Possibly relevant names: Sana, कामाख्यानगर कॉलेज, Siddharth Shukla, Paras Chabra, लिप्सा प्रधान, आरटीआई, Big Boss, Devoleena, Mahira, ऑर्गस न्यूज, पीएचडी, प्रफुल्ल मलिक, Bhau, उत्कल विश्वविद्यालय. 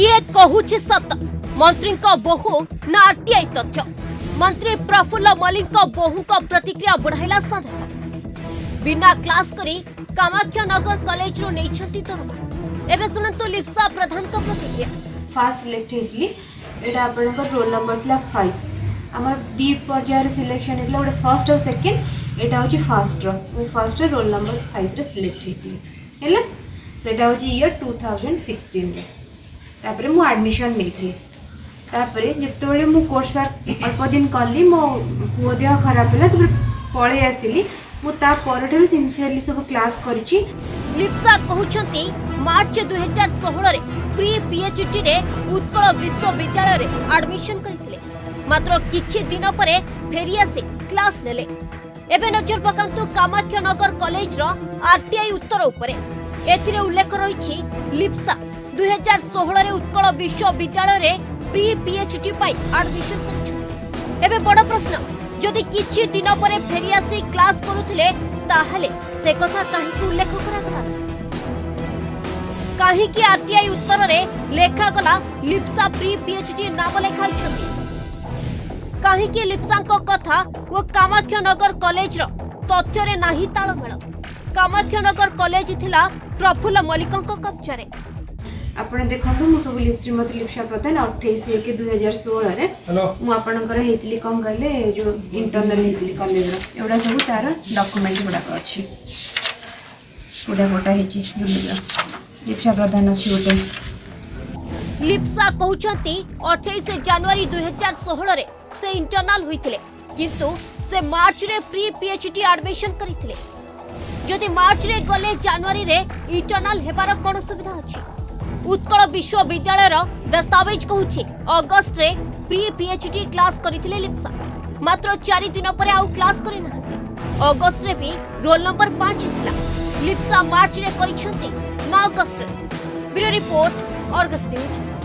किए कहूछि सत मंत्री बोहू ना आरटीआई तथ्य मंत्री प्रफुल्ल मलिक बोहू का प्रतिक्रिया बढ़ाइला संदेह बिना क्लास करी कामाख्यानगर कॉलेज रो नैछति तरुण एबे सुनंतु लिप्सा प्रधान का प्रतिक्रिया। फर्स्ट सिलेक्ट हेतली एटा आपण का रोल नंबर थला 5 हमर डी पर्यायर सिलेक्शन हेतला ओडे फर्स्ट और सेकंड एटा होची फर्स्ट रो मैं फर्स्ट रोल नंबर 5 रे सिलेक्ट हेतली हैला सेटा होची ईयर 2016 रे तापर मु एडमिशन ले थी तापर जतबेले मु कोर्स वर्क अल्प दिन कली मो पुओ देह खराब होला तापर पळे आसिली मु ता परठे सिंसियरली सब क्लास करिची। लिप्सा कहउछंती मार्च 2016 रे प्री पीएचडी रे उत्कल विश्वविद्यालय रे एडमिशन करथिले मात्र किछि दिन परे फेरी आसे क्लास नेले एबे नजर पकांतु कामाख्यानगर कॉलेज रो आरटीआई उत्तर ऊपर एथिरे उल्लेख रही लिप्सा 2016 रे उत्कल विश्वविद्यालय रे प्री पीएचडी पाई एडमिशन कर एबे बड़ प्रश्न जदि किछि दिन परे फेरी आसी क्लास करूथिले ताहले से कथा काहे उल्लेख करा गला काहे कि आरटीआई उत्तर रे लेखा गला लिप्सा प्री पीएचडी नाम लेखाइ छथि काहे कि लिप्सा को कथा वो कामाख्यानगर कॉलेज रो तथ्य रे नाही तालमेल कामाख्यानगर कॉलेज थिला प्रफुल्ल मलिक कब्जे आपण देखंतु मु सब श्रीमती लिप्सा प्रधान 28/1/2016 मुझे हेतली कम कहले जो इंटरनल हेतली कॉलेज एवडा सब तार डॉक्यूमेंट गुड़ाक अच्छी गोटा गोटा लिप्सा प्रधान अच्छी गोटे। लिप्सा कहते 28 जनवरी 2016 से इंटरनल होते किंतु से मार्च रे प्री पीएचडी एडमिशन करथिले जदि मार्च रे गले जनवरी रे इंटरनल हेबार कोन सुविधा अछि उत्कल विश्वविद्यालय रो दस्तावेज कहूछि अगस्त रे प्री पीएचडी क्लास करिथिले लिप्सा मात्र 4 दिन परे आउ क्लास करि नहते अगस्त रे भी रोल नंबर 5 थिला लिप्सा मार्च रे करिछथि ना अगस्त रे ब्यूरो रिपोर्ट और ऑर्गस न्यूज।